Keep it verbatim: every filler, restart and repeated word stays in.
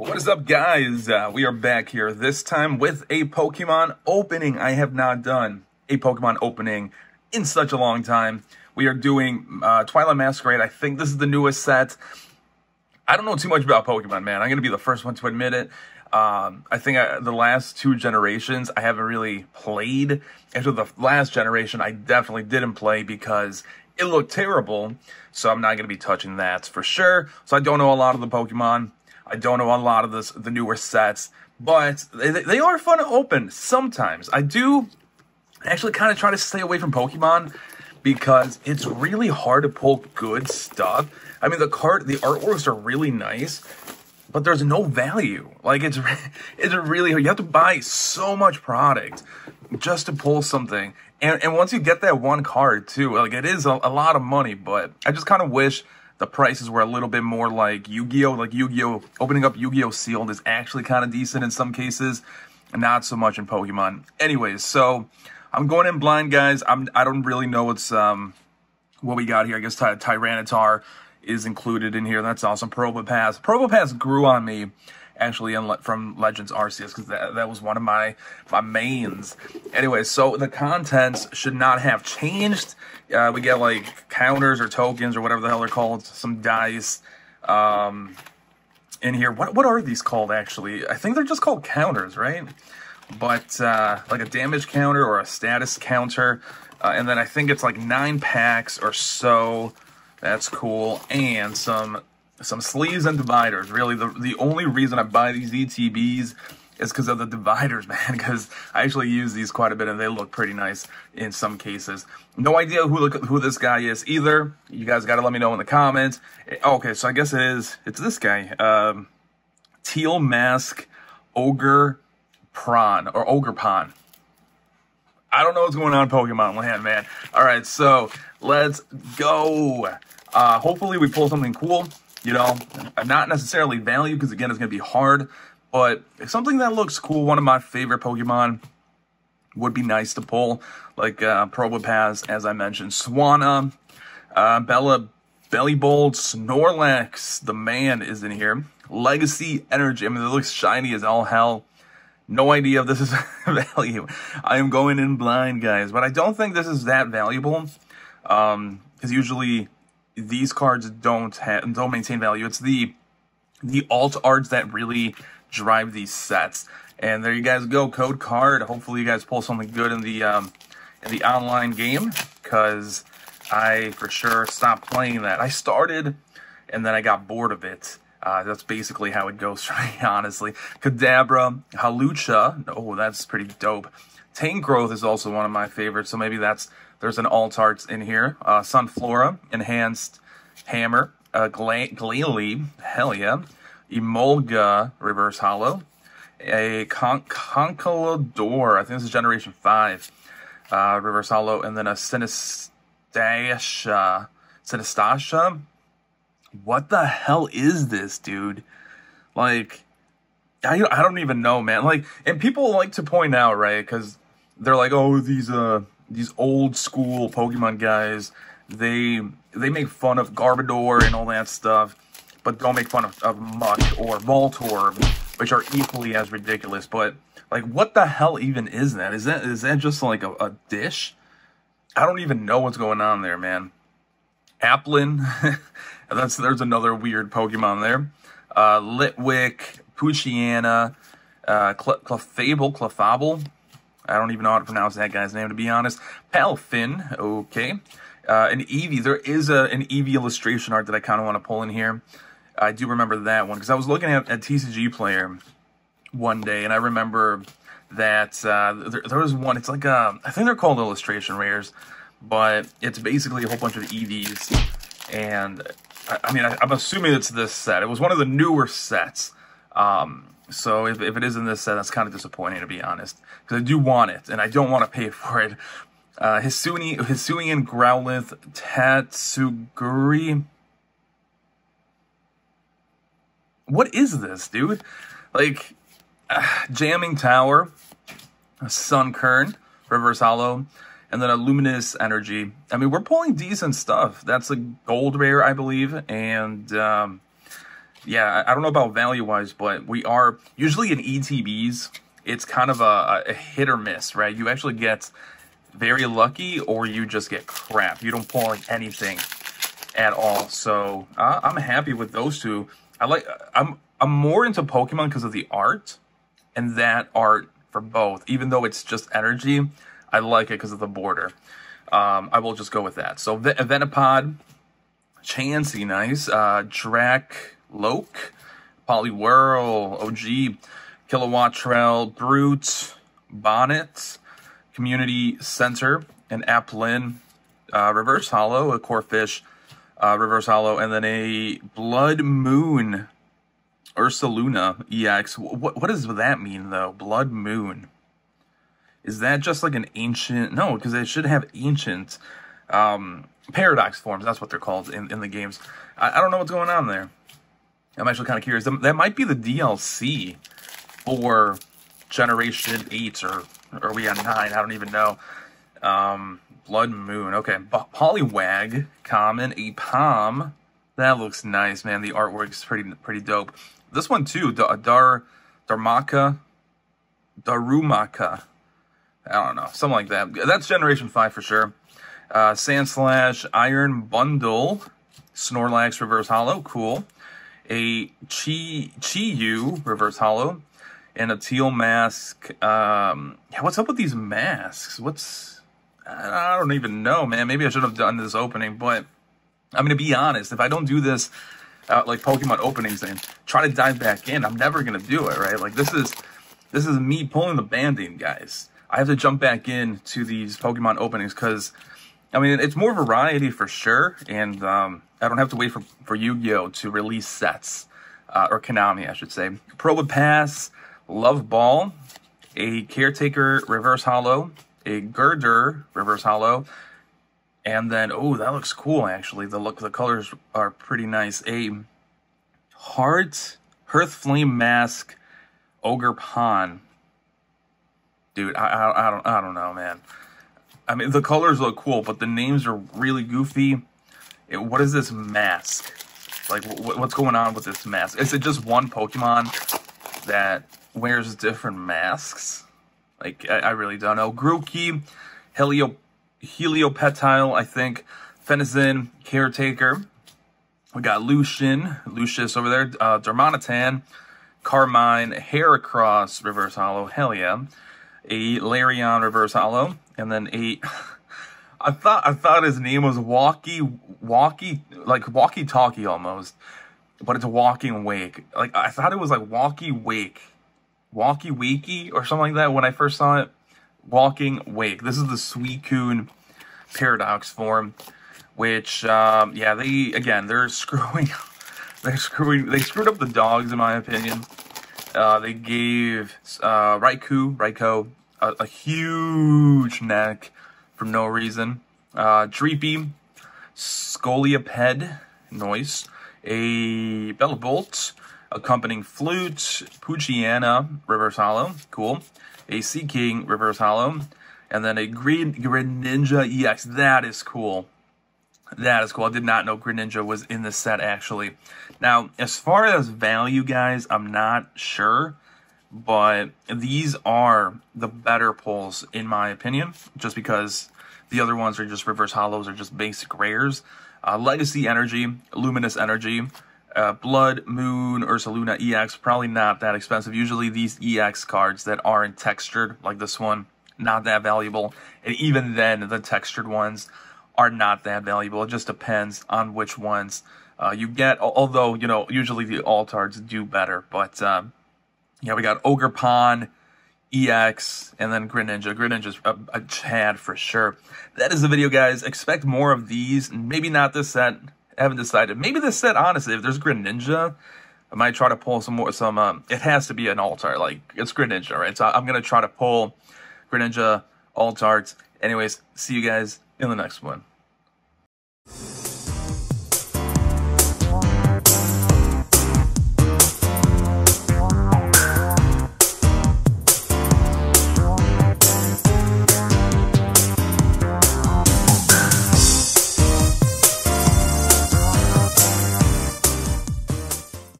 What is up, guys? Uh, we are back here, this time with a Pokemon opening. I have not done a Pokemon opening in such a long time. We are doing uh, Twilight Masquerade. I think this is the newest set. I don't know too much about Pokemon, man. I'm going to be the first one to admit it. Um, I think I, the last two generations, I haven't really played. After the last generation, I definitely didn't play because it looked terrible. So I'm not going to be touching that for sure. So I don't know a lot of the Pokemon. I don't know a lot of this, the newer sets. But they, they are fun to open sometimes. I do actually kind of try to stay away from Pokemon because it's really hard to pull good stuff. I mean, the card, the artworks are really nice. But there's no value. Like, it's it's really hard. You have to buy so much product just to pull something. And and once you get that one card, too, like, it is a, a lot of money. But I just kind of wish the prices were a little bit more like Yu-Gi-Oh. Like, Yu-Gi-Oh, opening up Yu-Gi-Oh Sealed is actually kind of decent in some cases. Not so much in Pokemon. Anyways, so I'm going in blind, guys. I'm, I don't really know what's, um, what we got here. I guess Ty Tyranitar is included in here. That's awesome. Probopass. Probopass grew on me, actually, in Le from Legends Arceus, because that, that was one of my, my mains. Anyway, so the contents should not have changed. Uh, we get, like, counters or tokens or whatever the hell they're called. Some dice um, in here. What, what are these called, actually? I think they're just called counters, right? But, uh, like, a damage counter or a status counter. Uh, and then I think it's, like, nine packs or so. That's cool. And some some sleeves and dividers. Really, the, the only reason I buy these E T Bs is because of the dividers, man, because I actually use these quite a bit, and they look pretty nice in some cases. No idea who who this guy is either. You guys got to let me know in the comments. Okay, so I guess it is. It's this guy. Um, Teal Mask Ogerpon, or Ogerpon. I don't know what's going on in Pokemon land, man. All right, so let's go. Uh, hopefully we pull something cool, you know, not necessarily value, because again, it's going to be hard, but something that looks cool. One of my favorite Pokemon would be nice to pull, like uh, Probopaz, as I mentioned, Swanna, uh, Bella, Bellybolt, Snorlax, the man is in here, Legacy, Energy, I mean, it looks shiny as all hell. No idea if this is value. I am going in blind, guys, but I don't think this is that valuable. Um, because usually these cards don't have don't maintain value. It's the the alt arts that really drive these sets. And there you guys go, code card. Hopefully you guys pull something good in the um in the online game, because I for sure stopped playing that. I started and then I got bored of it. Uh, that's basically how it goes for me, honestly. Kadabra, Halucha. Oh, that's pretty dope. Tangrowth is also one of my favorites, so maybe that's there's an alt arts in here. Uh, Sunflora, Enhanced Hammer, uh, Glalie, hell yeah. Emolga, Reverse Hollow, a Con Conkelador, I think this is Generation Five, uh, Reverse Hollow, and then a Sinistasha, Sinistasha. What the hell is this, dude? Like, I, I don't even know, man. Like, and people like to point out, right? Because they're like, oh, these uh, these old school Pokemon guys, they they make fun of Garbodor and all that stuff, but don't make fun of, of Muk or Voltorb, which are equally as ridiculous. But like, what the hell even is that? Is that is that just like a, a dish? I don't even know what's going on there, man. Applin. That's there's another weird Pokemon there. Uh, Litwick, Poochyena, uh, Clefable, Clefable. I don't even know how to pronounce that guy's name, to be honest. Palfin, okay. Uh, an Eevee. There is a, an Eevee illustration art that I kind of want to pull in here. I do remember that one, because I was looking at a T C G player one day, and I remember that uh, there, there was one. It's like a, I think they're called illustration rares, but it's basically a whole bunch of Eevees, and I mean, I, I'm assuming it's this set. It was one of the newer sets. Um, so if, if it is in this set, that's kind of disappointing, to be honest. Because I do want it, and I don't want to pay for it. Uh, Hisuian, Hisuian Growlithe, Tatsuguri. What is this, dude? Like, uh, Jamming Tower, Sunkern, Reverse Hollow, and then a Luminous Energy. I mean, we're pulling decent stuff. That's a gold rare, I believe. And um, yeah, I don't know about value-wise, but we are usually in E T Bs, it's kind of a, a hit or miss, right? You actually get very lucky or you just get crap. You don't pull like anything at all. So uh, I'm happy with those two. I like, I'm, I'm more into Pokemon because of the art, and that art for both, even though it's just energy, I like it because of the border. Um, I will just go with that. So Ven Venipod, Chansey, nice. Uh, Dracloak, Poliwhirl, O G, Kilowattrel, Brute, Bonnet, Community Center, and Applin, uh, Reverse Hollow, a Corphish, uh, Reverse Hollow, and then a Blood Moon Ursaluna E X. What, what does that mean, though? Blood Moon. Is that just like an ancient? No, because it should have ancient um, paradox forms. That's what they're called in, in the games. I, I don't know what's going on there. I'm actually kind of curious. That might be the D L C for Generation eight, or, or are we on nine? I don't even know. Um, Blood Moon. Okay. Poliwag, common, a Palm. That looks nice, man. The artwork's pretty pretty dope. This one, too. Dar, Darmaka. Darumaka. I don't know, something like that. That's Generation five for sure. Uh, Sandslash, Iron Bundle, Snorlax, Reverse Hollow, cool. A Chi, Chiyu, Reverse Hollow, and a Teal Mask. Um, yeah, what's up with these masks? What's, I don't even know, man. Maybe I should have done this opening, but I'm going to be honest. If I don't do this, uh, like Pokemon openings, and try to dive back in, I'm never going to do it, right? Like, this is, this is me pulling the Band-Aid, guys. I have to jump back in to these Pokemon openings because, I mean, it's more variety for sure, and um, I don't have to wait for, for Yu-Gi-Oh! To release sets, uh, or Konami, I should say. Probopass, Love Ball, a Caretaker Reverse Hollow, a Girder Reverse Hollow, and then, oh, that looks cool, actually. The look, the colors are pretty nice. A Heart, Heart Flame Mask Ogerpon. Dude, I, I, I don't I don't know, man. I mean, the colors look cool, but the names are really goofy. It, what is this mask? Like, wh what's going on with this mask? Is it just one Pokemon that wears different masks? Like, I, I really don't know. Grookey, Helio, Heliopetile, I think. Fennezen, Caretaker. We got Lucian, Lucius over there. Uh, Dermonitan, Carmine, Heracross, Reverse Hollow, hell yeah. A Larion Reverse Hollow, and then a, I thought I thought his name was Walkie Walkie, like Walkie Talkie almost, but it's Walking Wake. Like, I thought it was like Walkie Wake, Walkie Wakey or something like that when I first saw it. Walking Wake. This is the Suicune paradox form, which um, yeah, they again they're screwing, they're screwing, they screwed up the dogs in my opinion. Uh, they gave uh, Raikou, Raikou a, a huge neck for no reason. Uh, Dreepy, Scolioped, Noise, a Bellbolt, Accompanying Flute, Poochyena, Reverse Hollow, cool. A Sea King, Reverse Hollow, and then a Green Greninja E X. That is cool. That is cool. I did not know Greninja was in this set, actually. Now, as far as value, guys, I'm not sure, but these are the better pulls, in my opinion, just because the other ones are just Reverse Hollows or just basic rares. Uh, Legacy Energy, Luminous Energy, uh, Blood Moon Ursaluna E X, probably not that expensive. Usually these E X cards that aren't textured, like this one, not that valuable. And even then, the textured ones are not that valuable. It just depends on which ones uh, you get, although, you know, usually the Altards do better, but um, yeah, we got Ogerpon, E X, and then Greninja. Greninja's a, a Chad for sure. That is the video, guys. Expect more of these, maybe not this set, I haven't decided. Maybe this set, honestly, if there's Greninja, I might try to pull some more, some, um, it has to be an Altard, like, it's Greninja, right? So I'm going to try to pull Greninja Altards. Anyways, see you guys in the next one.